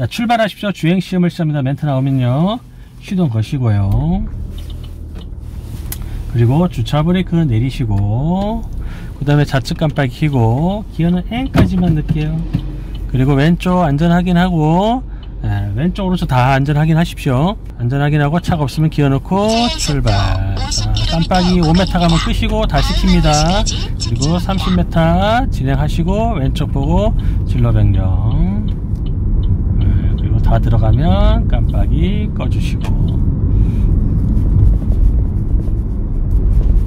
자, 출발하십시오. 주행시험을 시작합니다. 멘트 나오면요 시동 거시고요, 그리고 주차 브레이크 내리시고, 그 다음에 좌측 깜빡이 켜고 기어는 N까지만 넣을게요. 그리고 왼쪽 안전 확인하고, 네, 왼쪽 오른쪽 다 안전 확인하십시오. 안전 확인하고 차가 없으면 기어 넣고 출발. 자, 깜빡이 5m 가면 끄시고 다시 킵니다. 그리고 30m 진행하시고 왼쪽 보고 진로 변경, 그리고 다 들어가면 깜빡이 꺼주시고.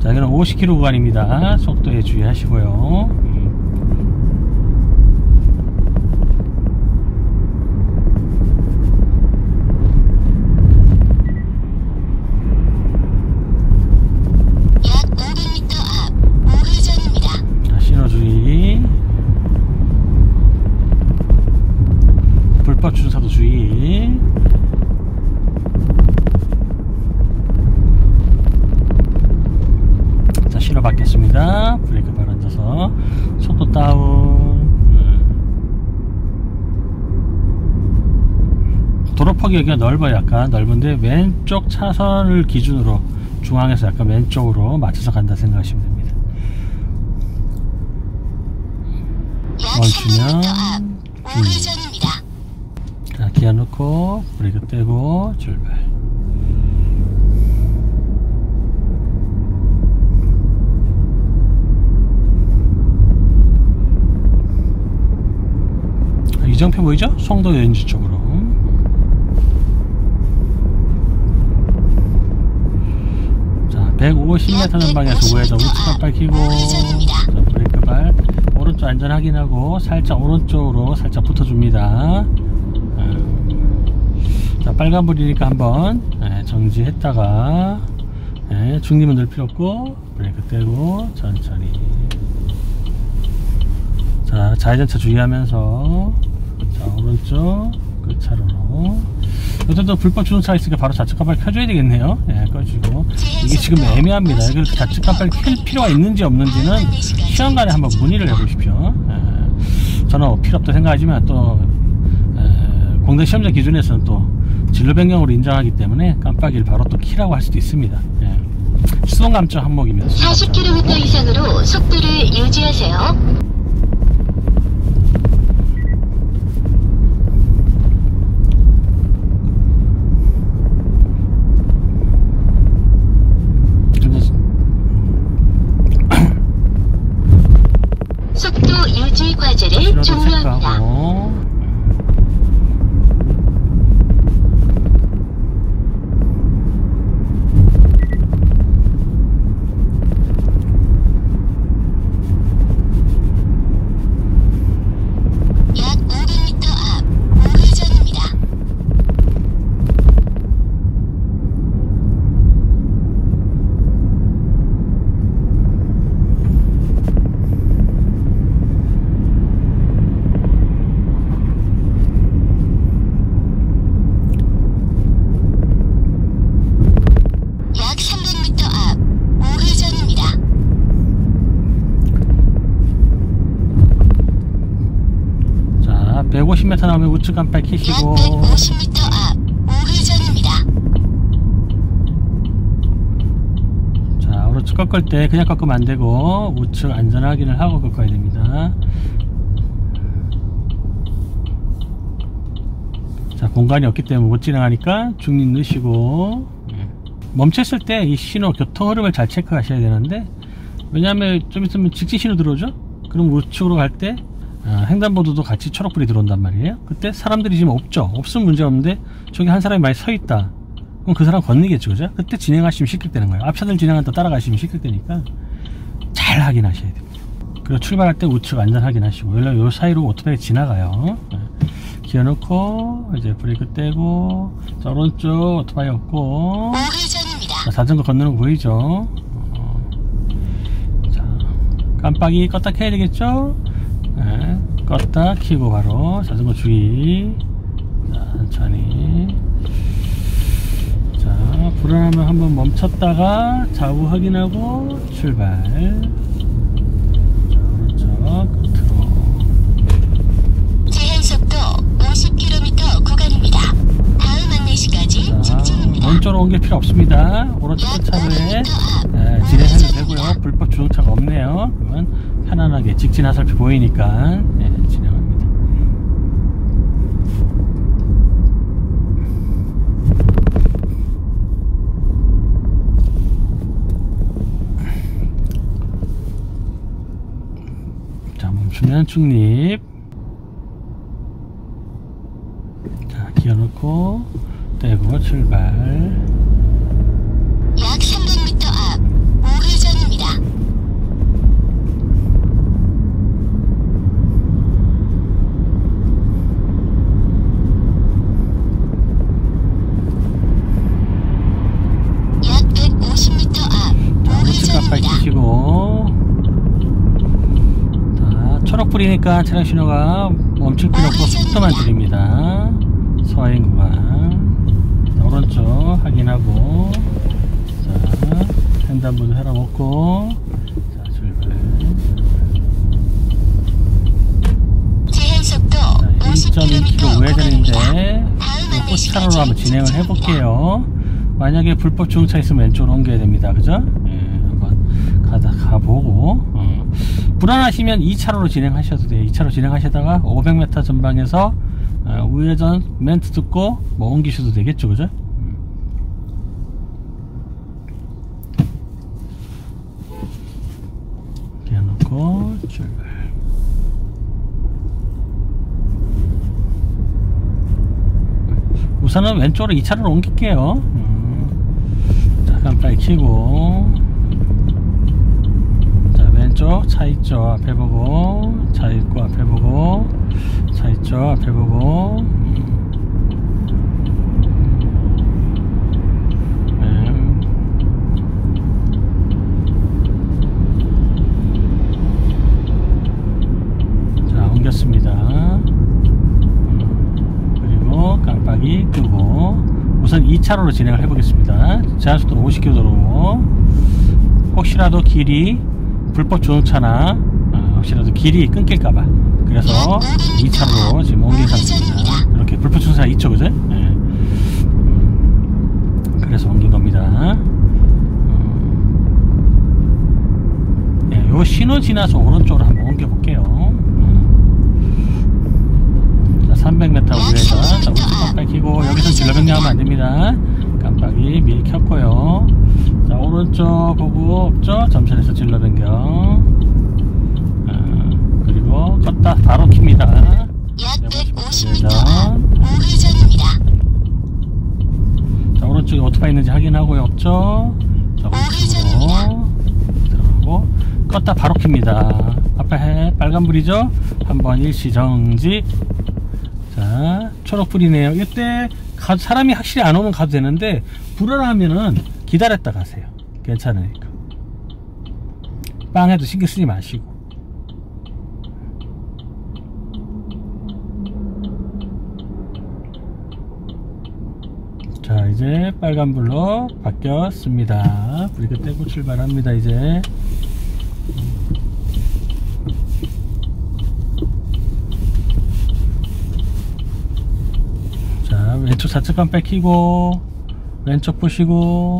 자, 이건 50km 구간입니다. 속도에 주의하시고요. 약 500m 앞 우회전입니다. 자, 신호 주의, 불법 주차도 주의. 신호 받겠습니다. 브레이크 발 앉아서 속도 다운. 도로폭이 여기가 넓어요. 약간 넓은데 왼쪽 차선을 기준으로 중앙에서 약간 왼쪽으로 맞춰서 간다 생각하시면 됩니다. 멈추면 자, 기어 넣고 브레이크 떼고 출발. 이정표 보이죠? 송도 여인지 쪽으로. 자, 150m 전방에서 우회전, 우측 깜빡이 켜고 브레이크 발, 오른쪽 안전 확인하고 살짝 오른쪽으로 살짝 붙어줍니다. 자, 빨간불이니까 한번 정지했다가 중립은 넣을 필요 없고 브레이크 떼고 천천히. 자, 좌회전차 주의하면서. 자, 오른쪽 끝차로로. 여전도 불법 주행차가 있으니까 바로 좌측 깜빡이 켜줘야 되겠네요. 예, 꺼주고. 이게 지금 애매합니다. 이걸 좌측 깜빡이 켤 필요가 있는지 없는지는 시험관에 한번 문의를 해보십시오. 예, 저는 필요 없다고 생각하지만 또 공대시험장 기준에서는 또 진로 변경으로 인정하기 때문에 깜빡이를 바로 또 켜라고 할 수도 있습니다. 예, 수동감점 항목입니다. 40km 이상으로 속도를 유지하세요. 과제를 종료합니다. 약 500m 앞 우회전입니다. 나오면 우측 깜빡이 켜시고. 약 150m 앞 우회전입니다. 자, 오른쪽 꺾을 때 그냥 꺾으면 안 되고 우측 안전 확인을 하고 꺾어야 됩니다. 자, 공간이 없기 때문에 못 지나가니까 중립 넣으시고. 멈췄을 때 이 신호 교통 흐름을 잘 체크하셔야 되는데, 왜냐하면 좀 있으면 직진 신호 들어오죠? 그럼 우측으로 갈 때 횡단보도도 같이 초록불이 들어온단 말이에요. 그때 사람들이 지금 없죠. 없으면 문제없는데 저기 한 사람이 많이 서있다. 그럼 그 사람 건너겠죠, 그죠? 그때 진행하시면 실격되는 거예요. 앞차들 진행한다 따라가시면 실격되니까 잘 확인하셔야 됩니다. 그리고 출발할 때 우측 안전 확인하시고. 원래 요 사이로 오토바이 지나가요. 기어 넣고 이제 브레이크 떼고. 자, 오른쪽 오토바이 없고. 자, 자전거 건너는 거 보이죠? 자, 깜빡이 껐다 켜야 되겠죠? 네, 껐다 켜고 바로 자전거 주의. 자, 천천히. 자, 불안하면 한번 멈췄다가 좌우 확인하고 출발. 자, 오른쪽 끝으로. 제한속도 50km 골조로 온 게 필요 없습니다. 오로지 차로에 진행해도 되고요. 불법 주정차가 없네요. 그러면 편안하게 직진 화살표 보이니까 진행합니다. 자, 멈추면 중립. 자, 기어 넣고 떼고 출발. 약 300m 앞 우회전입니다. 약 150m 앞 우회전입니다. 깜빡이시고 초록불이니까 차량 신호가 멈출 필요 없고 속도만 줄입니다. 서행 구간. 오른쪽 확인하고, 자, 횡단보도 하나 먹고, 자, 출발. 제한속도 2.2km 우회전인데, 꽃차로로 한번 진행을 해볼게요. 만약에 불법 주행차 있으면 왼쪽으로 옮겨야 됩니다. 그죠? 예, 한번 가보고, 불안하시면 2차로로 진행하셔도 돼요. 2차로 진행하시다가 500m 전방에서 우회전 멘트 듣고 뭐 옮기셔도 되겠죠, 그죠? 기어 놓고 출발. 우선은 왼쪽으로 2차로로 옮길게요. 자, 깜빡이 켜고, 자, 왼쪽 차 있죠? 앞에 보고, 차 있고 앞에 보고, 차 있죠? 앞에 보고. 자, 옮겼습니다. 그리고 깜빡이 끄고 우선 2차로로 진행을 해보겠습니다. 제한속도로 50km로 혹시라도 길이 불법 주행차나 혹시라도 길이 끊길까봐 그래서 2차로 지금 옮긴 상태입니다. 이렇게 불법 주행차 있죠, 그죠? 네. 그래서 옮긴 겁니다. 네, 요 신호 지나서 오른쪽으로 한번 옮겨볼게요. 자, 300m 우회전. 자, 우측 깜빡이 켜고, 여기서 진로 변경하면 안 됩니다. 깜빡이 미리 켰고요. 자, 오른쪽 보고 없죠? 점선에서 진로 변경. 걷다 바로 킵니다. 약 150m 우회전입니다. 자, 오른쪽에 오토바이 있는지 확인하고요. 없죠? 자, 오른쪽으로 들어가고 걷다 바로 킵니다. 앞에 빨간불이죠? 한번 일시정지. 자, 초록불이네요. 이때 사람이 확실히 안 오면 가도 되는데 불안하면은 기다렸다 가세요. 괜찮으니까 빵에도 신경 쓰지 마시고. 자, 이제 빨간불로 바뀌었습니다. 브레이크 떼고 출발합니다. 이제 자, 왼쪽 좌측 깜빡이 켜고 왼쪽 보시고,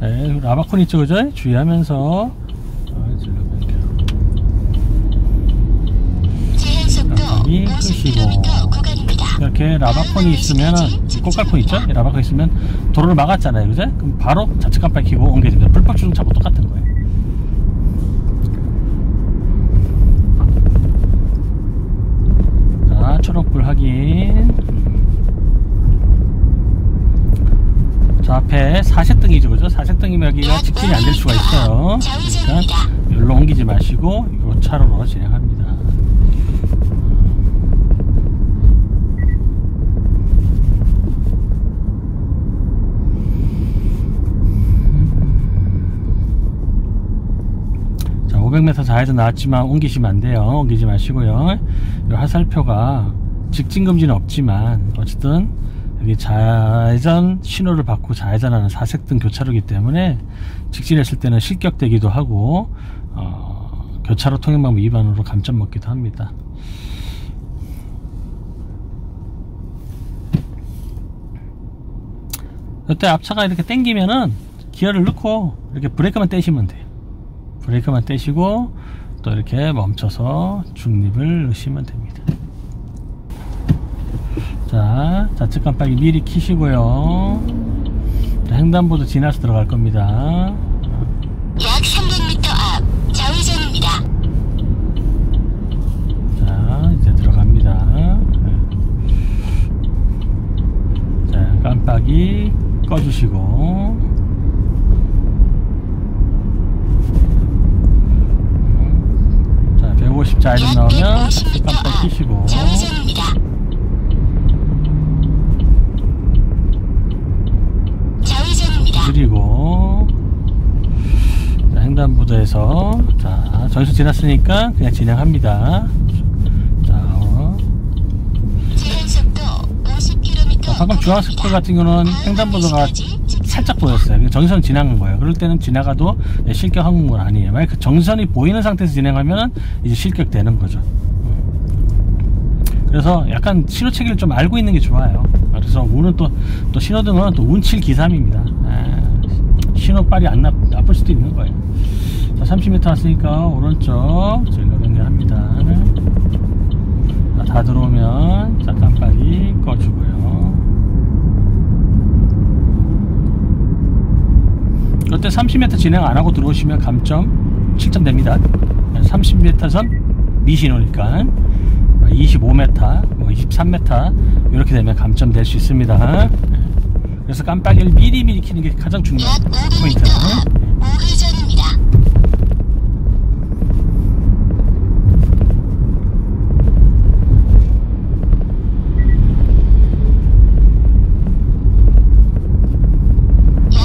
네, 라바콘 있죠, 그죠? 주의하면서 깜빡이 끄시고. 이렇게 라바콘이 있으면, 꽃갈콘 있죠? 라바콘 있으면 도로를 막았잖아요, 그죠? 그럼 바로 좌측 깜빡이 켜고 옮겨집니다. 불법 주정차하고 똑같은 거예요. 자, 초록불 확인. 자, 앞에 사색등이죠, 그죠? 사색등이면 여기가 직진이 안 될 수가 있어요. 그러니까 여기로 옮기지 마시고 이 차로로 진행합니다. 자, 500m 좌회전 나왔지만 옮기시면 안 돼요. 옮기지 마시고요. 이 화살표가 직진금지는 없지만 어쨌든 여기 좌회전 신호를 받고 좌회전하는 사색등 교차로이기 때문에 직진했을 때는 실격되기도 하고 교차로 통행방법 위반으로 감점 먹기도 합니다. 이때 앞차가 이렇게 당기면은 기어를 넣고 이렇게 브레이크만 떼시면 돼요. 브레이크만 떼시고 또 이렇게 멈춰서 중립을 넣으시면 됩니다. 자, 좌측 깜빡이 미리 켜시고요. 자, 횡단보도 지나서 들어갈 겁니다. 약 300m 앞 좌회전입니다. 자, 이제 들어갑니다. 자, 깜빡이 꺼주시고. 자, 150 아이름 나오면 깜빡이 켜시고. 그리고 자, 횡단보도에서 자, 저기서 지났으니까 그냥 진행합니다. 자, 제한속도 50km. 방금 중앙속도 같은 경우는 횡단보도가 살짝 보였어요. 정선 지나간 거예요. 그럴 때는 지나가도 실격한 건 아니에요. 만약 정선이 보이는 상태에서 진행하면 이제 실격되는 거죠. 그래서 약간 신호체계를 좀 알고 있는 게 좋아요. 그래서 운은 또 신호등은 또 운칠기삼입니다. 신호빨이 안 나쁠 수도 있는 거예요. 자, 30m 왔으니까 오른쪽 저희가 연결합니다. 자, 다 들어오면 자, 깜빡이 꺼주고요. 그때 30m 진행 안 하고 들어오시면 감점 7점 됩니다. 30m 선 미신호니까 25m, 뭐 23m 이렇게 되면 감점될 수 있습니다. 그래서 깜빡이를 미리미리 켜는 게 가장 중요한 포인트는 우회전입니다.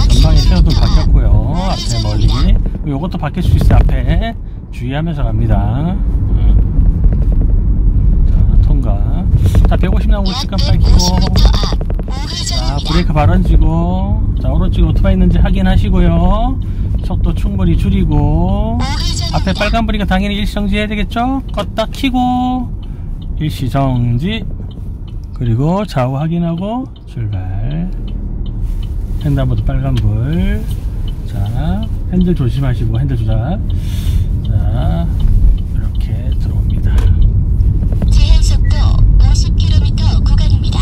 전방에 신호도 바뀌었고요. 앞에 멀리 요것도 바뀔 수 있어요. 앞에 주의하면서 갑니다. 자, 통과. 자, 150 나오고 있으니까 깜빡이 켜고. 자, 브레이크 발언지고. 자, 오른쪽에 오토바이 있는지 확인하시고요. 속도 충분히 줄이고. 앞에 빨간불이니까 당연히 일시정지 해야 되겠죠? 껐다 켜고 일시정지. 그리고 좌우 확인하고 출발. 횡단보도 빨간불. 자, 핸들 조심하시고, 핸들 조작. 자, 이렇게 들어옵니다. 제한속도 50km 구간입니다.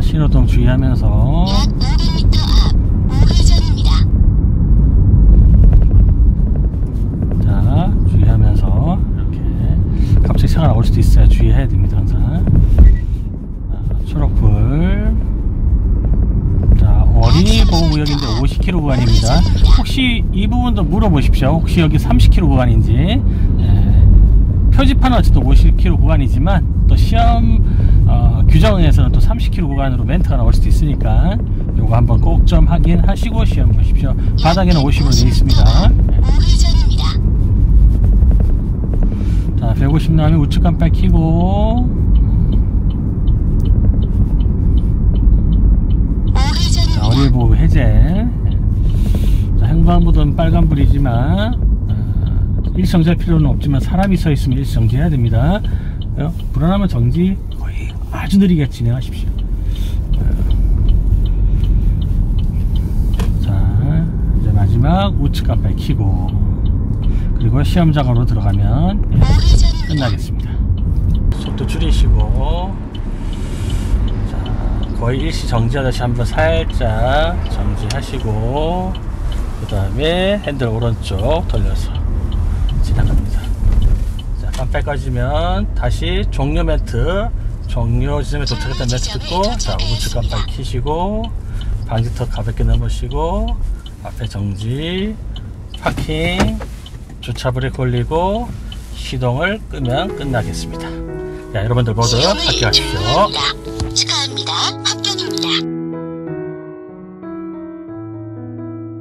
신호등 주의하면서 약 500m 앞 우회전입니다. 자, 주의하면서 이렇게 갑자기 차가 나올 수도 있어요. 주의해야 됩니다. 항상. 자, 초록불. 자, 어린이 보호구역인데 50km 구간입니다. 혹시 이 부분도 물어보십시오. 혹시 여기 30km 구간인지. 표지판은 어쨌든 50km 구간이지만 또 시험 규정에서는 또 30km 구간으로 멘트가 나올 수도 있으니까 요거 한번 꼭 좀 확인하시고 시험 보십시오. 바닥에는 50으로 되어 있습니다. 자, 150 나오면 우측 깜빡 켜고. 자, 어린이 보호 해제. 자, 횡단보도는 빨간불이지만 일시정지할 필요는 없지만 사람이 서 있으면 일시정지 해야 됩니다. 불안하면 정지. 거의 아주 느리게 진행하십시오. 자, 이제 마지막 우측 깜빡이 켜고. 그리고 시험장으로 들어가면 끝나겠습니다. 속도 줄이시고. 자, 거의 일시 정지하듯이 한번 살짝 정지하시고 그 다음에 핸들 오른쪽 돌려서 지나갑니다. 자, 깜빡이 꺼지면 다시 종료 멘트, 종료 지점에 도착했다는 멘트 듣고, 자, 우측 깜빡이 켜시고, 방지턱 가볍게 넘으시고, 앞에 정지, 파킹, 주차 브레이크 올리고, 시동을 끄면 끝나겠습니다. 자, 여러분들 모두 합격하십시오. 축하합니다. 합격입니다.